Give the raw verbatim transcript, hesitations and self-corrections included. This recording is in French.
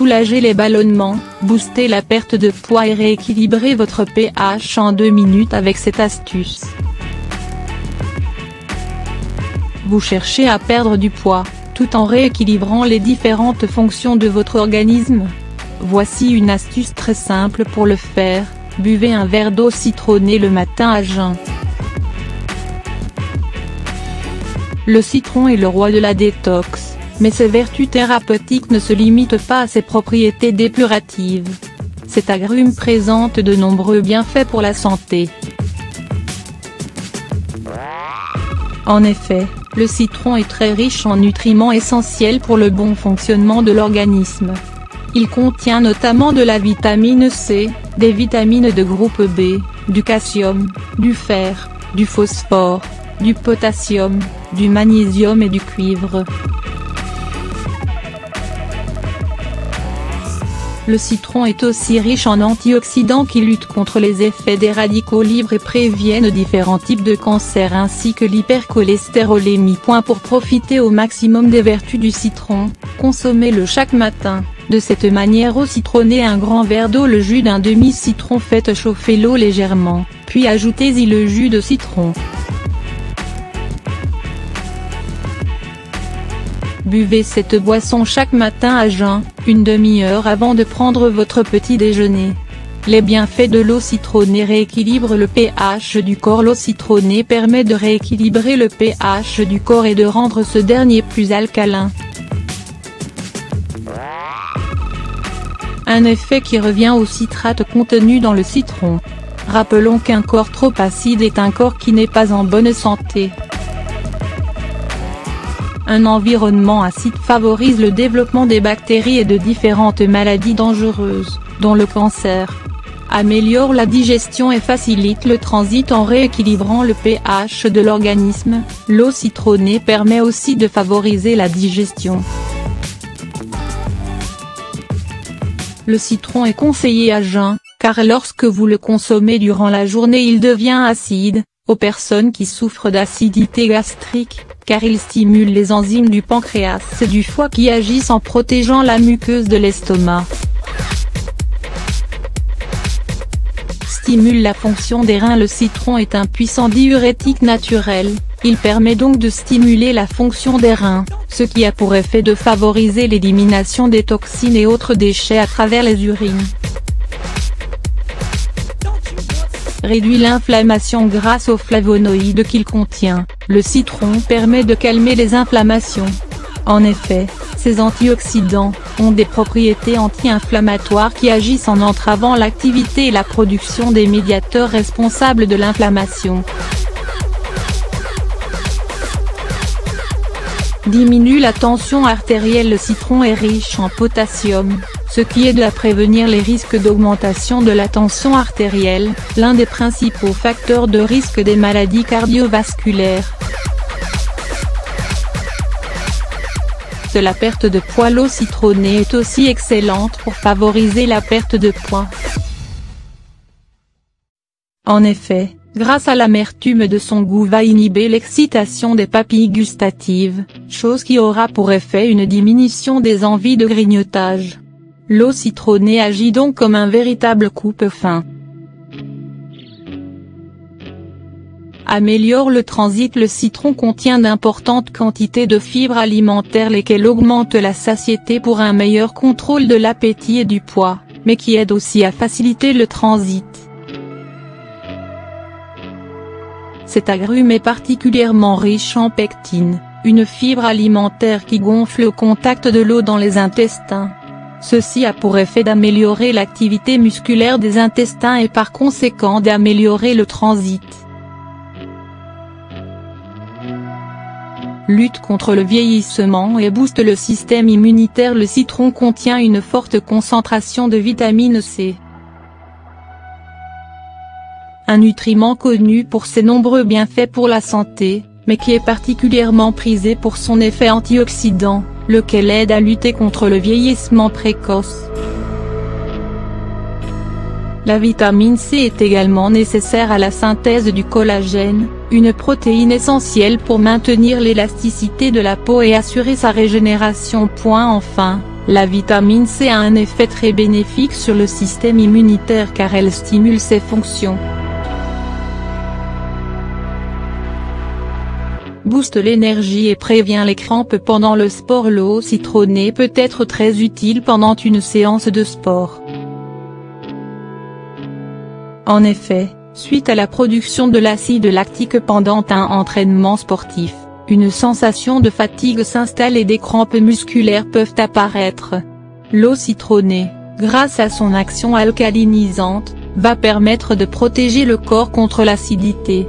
soulager les ballonnements, booster la perte de poids et rééquilibrer votre pH en deux minutes avec cette astuce. Vous cherchez à perdre du poids, tout en rééquilibrant les différentes fonctions de votre organisme? Voici une astuce très simple pour le faire, buvez un verre d'eau citronnée le matin à jeun. Le citron est le roi de la détox, mais ses vertus thérapeutiques ne se limitent pas à ses propriétés dépuratives. Cet agrume présente de nombreux bienfaits pour la santé. En effet, le citron est très riche en nutriments essentiels pour le bon fonctionnement de l'organisme. Il contient notamment de la vitamine C, des vitamines de groupe B, du calcium, du fer, du phosphore, du potassium, du magnésium et du cuivre. Le citron est aussi riche en antioxydants qui luttent contre les effets des radicaux libres et préviennent différents types de cancers ainsi que l'hypercholestérolémie. Pour profiter au maximum des vertus du citron, consommez-le chaque matin. De cette manière, au citronner un grand verre d'eau, le jus d'un demi-citron, faites chauffer l'eau légèrement, puis ajoutez-y le jus de citron. Buvez cette boisson chaque matin à jeun, une demi-heure avant de prendre votre petit déjeuner. Les bienfaits de l'eau citronnée rééquilibrent le pH du corps. L'eau citronnée permet de rééquilibrer le pH du corps et de rendre ce dernier plus alcalin. Un effet qui revient au citrate contenu dans le citron. Rappelons qu'un corps trop acide est un corps qui n'est pas en bonne santé. Un environnement acide favorise le développement des bactéries et de différentes maladies dangereuses, dont le cancer. Améliore la digestion et facilite le transit en rééquilibrant le pH de l'organisme. L'eau citronnée permet aussi de favoriser la digestion. Le citron est conseillé à jeun, car lorsque vous le consommez durant la journée, il devient acide. Aux personnes qui souffrent d'acidité gastrique, car il stimule les enzymes du pancréas et du foie qui agissent en protégeant la muqueuse de l'estomac. Stimule la fonction des reins. Le citron est un puissant diurétique naturel, il permet donc de stimuler la fonction des reins, ce qui a pour effet de favoriser l'élimination des toxines et autres déchets à travers les urines. Réduit l'inflammation grâce aux flavonoïdes qu'il contient, le citron permet de calmer les inflammations. En effet, ces antioxydants ont des propriétés anti-inflammatoires qui agissent en entravant l'activité et la production des médiateurs responsables de l'inflammation. Diminue la tension artérielle. Le citron est riche en potassium, ce qui aide à prévenir les risques d'augmentation de la tension artérielle, l'un des principaux facteurs de risque des maladies cardiovasculaires. De la perte de poids. L'eau citronnée est aussi excellente pour favoriser la perte de poids. En effet, grâce à l'amertume de son goût va inhiber l'excitation des papilles gustatives, chose qui aura pour effet une diminution des envies de grignotage. L'eau citronnée agit donc comme un véritable coupe-faim. Améliore le transit. Le citron contient d'importantes quantités de fibres alimentaires lesquelles augmentent la satiété pour un meilleur contrôle de l'appétit et du poids, mais qui aident aussi à faciliter le transit. Cet agrume est particulièrement riche en pectine, une fibre alimentaire qui gonfle au contact de l'eau dans les intestins. Ceci a pour effet d'améliorer l'activité musculaire des intestins et par conséquent d'améliorer le transit. Lutte contre le vieillissement et booste le système immunitaire. Le citron contient une forte concentration de vitamine C. Un nutriment connu pour ses nombreux bienfaits pour la santé, mais qui est particulièrement prisé pour son effet antioxydant, lequel aide à lutter contre le vieillissement précoce. La vitamine C est également nécessaire à la synthèse du collagène, une protéine essentielle pour maintenir l'élasticité de la peau et assurer sa régénération. Enfin, La vitamine C a un effet très bénéfique sur le système immunitaire car elle stimule ses fonctions. Booste l'énergie et prévient les crampes pendant le sport. L'eau citronnée peut être très utile pendant une séance de sport. En effet, suite à la production de l'acide lactique pendant un entraînement sportif, une sensation de fatigue s'installe et des crampes musculaires peuvent apparaître. L'eau citronnée, grâce à son action alcalinisante, va permettre de protéger le corps contre l'acidité.